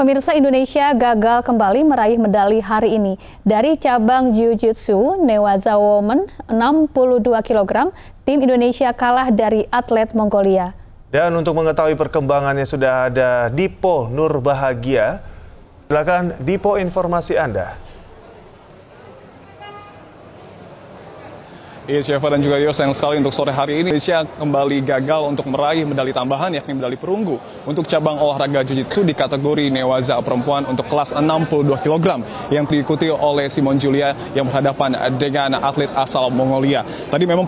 Pemirsa, Indonesia gagal kembali meraih medali hari ini. Dari cabang jiu-jitsu Newaza Women 62 kg, tim Indonesia kalah dari atlet Mongolia. Dan untuk mengetahui perkembangannya sudah ada Dipo Nur Bahagia. Silakan Dipo, informasi Anda. Iya, Syafah dan juga Rio, sayang sekali untuk sore hari ini Indonesia kembali gagal untuk meraih medali tambahan, yakni medali perunggu untuk cabang olahraga jiu-jitsu di kategori Newaza perempuan untuk kelas 62 kg yang diikuti oleh Simone Julia yang berhadapan dengan atlet asal Mongolia. Tadi memang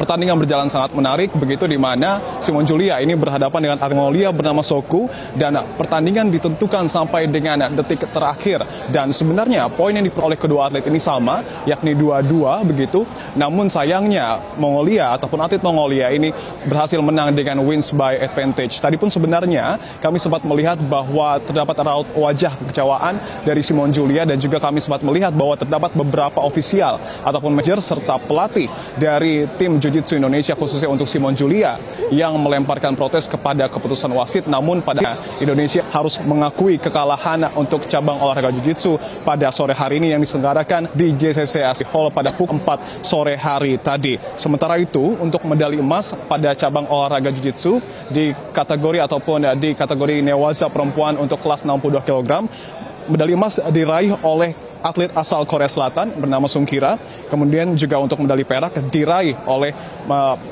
pertandingan berjalan sangat menarik, begitu di mana Simone Julia ini berhadapan dengan atlet Mongolia bernama Soku, dan pertandingan ditentukan sampai dengan detik terakhir. Dan sebenarnya poin yang diperoleh kedua atlet ini sama, yakni 2-2 begitu. Namun sayangnya Mongolia ataupun atlet Mongolia ini berhasil menang dengan wins by advantage. Tadi pun sebenarnya kami sempat melihat bahwa terdapat raut wajah kekecewaan dari Simone Julia, dan juga kami sempat melihat bahwa terdapat beberapa ofisial ataupun manajer serta pelatih dari tim jiu-jitsu Indonesia khususnya untuk Simone Julia yang melemparkan protes kepada keputusan wasit. Namun pada Indonesia harus mengakui kekalahan untuk cabang olahraga jiu-jitsu pada sore hari ini yang diselenggarakan di JCC Asia Hall pada pukul 4 sore hari tadi. Sementara itu, untuk medali emas pada cabang olahraga jiu-jitsu di kategori ataupun di kategori Newaza perempuan untuk kelas 62 kg, medali emas diraih oleh atlet asal Korea Selatan bernama Sungkira. Kemudian juga untuk medali perak diraih oleh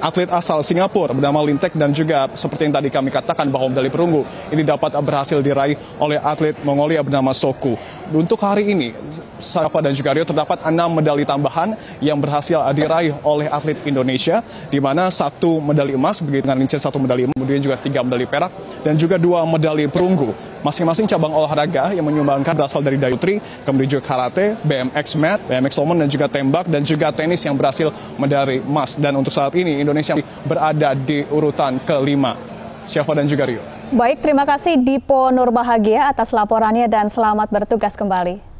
atlet asal Singapura bernama Lintek, dan juga seperti yang tadi kami katakan bahwa medali perunggu ini dapat berhasil diraih oleh atlet Mongolia bernama Soku. Untuk hari ini, Safa dan juga Rio, terdapat 6 medali tambahan yang berhasil diraih oleh atlet Indonesia, di mana 1 medali emas begitu dengan rincian 1 medali emas, kemudian juga 3 medali perak dan juga 2 medali perunggu. Masing-masing cabang olahraga yang menyumbangkan berasal dari dayutri, kemudian juga karate, BMX mat, BMX woman, dan juga tembak, dan juga tenis yang berhasil medali emas. Dan untuk saat ini Indonesia berada di urutan ke-5. Syafa dan juga Rio. Baik, terima kasih Dipo Nur Bahagia atas laporannya dan selamat bertugas kembali.